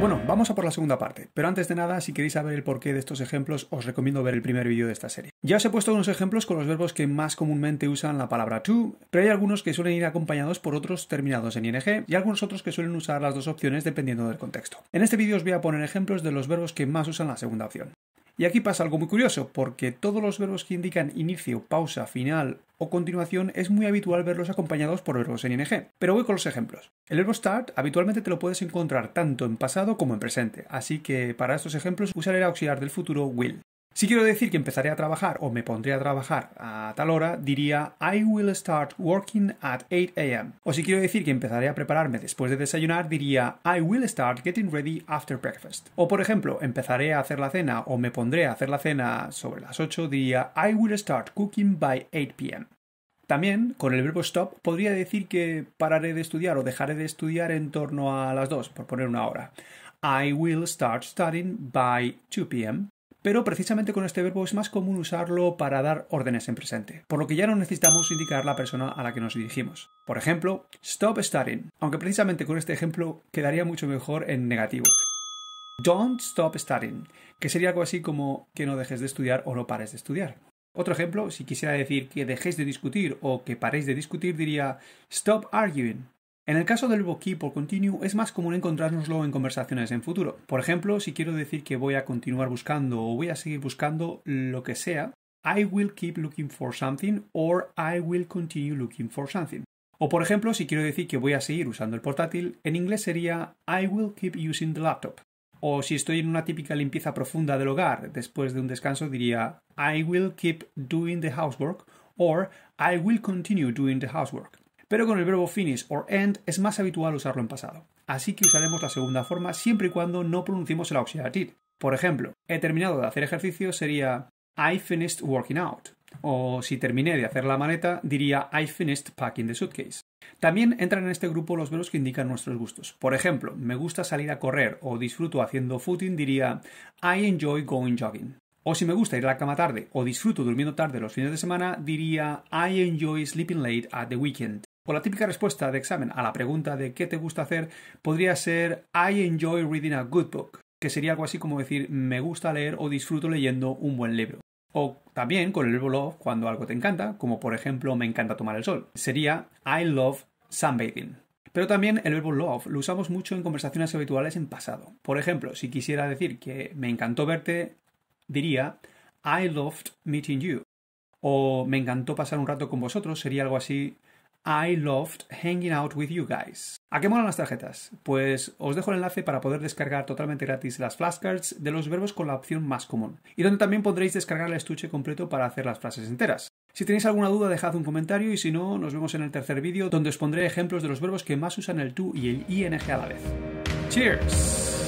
Bueno, vamos a por la segunda parte, pero antes de nada, si queréis saber el porqué de estos ejemplos, os recomiendo ver el primer vídeo de esta serie. Ya os he puesto unos ejemplos con los verbos que más comúnmente usan la palabra to, pero hay algunos que suelen ir acompañados por otros terminados en ing y algunos otros que suelen usar las dos opciones dependiendo del contexto. En este vídeo os voy a poner ejemplos de los verbos que más usan la segunda opción. Y aquí pasa algo muy curioso, porque todos los verbos que indican inicio, pausa, final o continuación es muy habitual verlos acompañados por verbos en ing. Pero voy con los ejemplos. El verbo start habitualmente te lo puedes encontrar tanto en pasado como en presente, así que para estos ejemplos usaré el auxiliar del futuro will. Si quiero decir que empezaré a trabajar o me pondré a trabajar a tal hora, diría I will start working at 8 a.m. O si quiero decir que empezaré a prepararme después de desayunar, diría I will start getting ready after breakfast. O por ejemplo, empezaré a hacer la cena o me pondré a hacer la cena sobre las 8, diría I will start cooking by 8 p.m. También, con el verbo stop, podría decir que pararé de estudiar o dejaré de estudiar en torno a las 2, por poner una hora. I will start studying by 2 p.m. Pero precisamente con este verbo es más común usarlo para dar órdenes en presente, por lo que ya no necesitamos indicar la persona a la que nos dirigimos. Por ejemplo, stop studying, aunque precisamente con este ejemplo quedaría mucho mejor en negativo. Don't stop studying, que sería algo así como que no dejes de estudiar o no pares de estudiar. Otro ejemplo, si quisiera decir que dejéis de discutir o que paréis de discutir, diría stop arguing. En el caso del verbo keep o continue es más común encontrárnoslo en conversaciones en futuro. Por ejemplo, si quiero decir que voy a continuar buscando o voy a seguir buscando lo que sea, I will keep looking for something or I will continue looking for something. O por ejemplo, si quiero decir que voy a seguir usando el portátil, en inglés sería I will keep using the laptop. O si estoy en una típica limpieza profunda del hogar, después de un descanso diría I will keep doing the housework or I will continue doing the housework. Pero con el verbo finish o end es más habitual usarlo en pasado. Así que usaremos la segunda forma siempre y cuando no pronunciemos el auxiliar did. Por ejemplo, he terminado de hacer ejercicio sería I finished working out. O si terminé de hacer la maleta diría I finished packing the suitcase. También entran en este grupo los verbos que indican nuestros gustos. Por ejemplo, me gusta salir a correr o disfruto haciendo footing diría I enjoy going jogging. O si me gusta ir a la cama tarde o disfruto durmiendo tarde los fines de semana diría I enjoy sleeping late at the weekend. O la típica respuesta de examen a la pregunta de qué te gusta hacer podría ser I enjoy reading a good book, que sería algo así como decir me gusta leer o disfruto leyendo un buen libro. O también con el verbo love cuando algo te encanta, como por ejemplo me encanta tomar el sol, sería I love sunbathing. Pero también el verbo love lo usamos mucho en conversaciones habituales en pasado. Por ejemplo, si quisiera decir que me encantó verte, diría I loved meeting you. O me encantó pasar un rato con vosotros, sería algo así I loved hanging out with you guys. ¿A qué molan las tarjetas? Pues os dejo el enlace para poder descargar totalmente gratis las flashcards de los verbos con la opción más común, y donde también podréis descargar el estuche completo para hacer las frases enteras. Si tenéis alguna duda dejad un comentario y si no, nos vemos en el tercer vídeo donde os pondré ejemplos de los verbos que más usan el to y el ing a la vez. ¡Cheers!